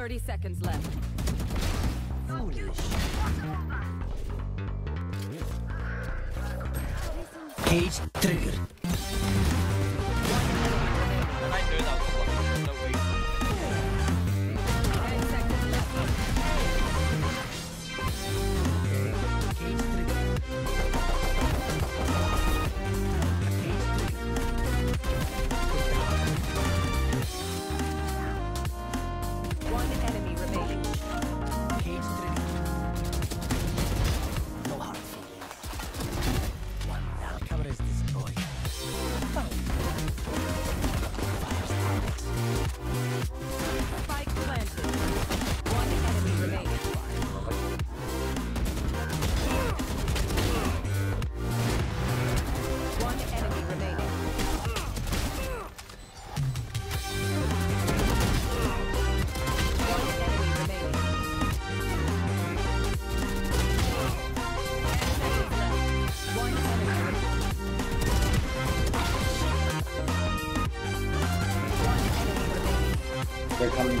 30 seconds left. Cage trigger. I knew that was no way. 10 seconds left. Cage trigger. One enemy remaining. Cage trigger. They're coming.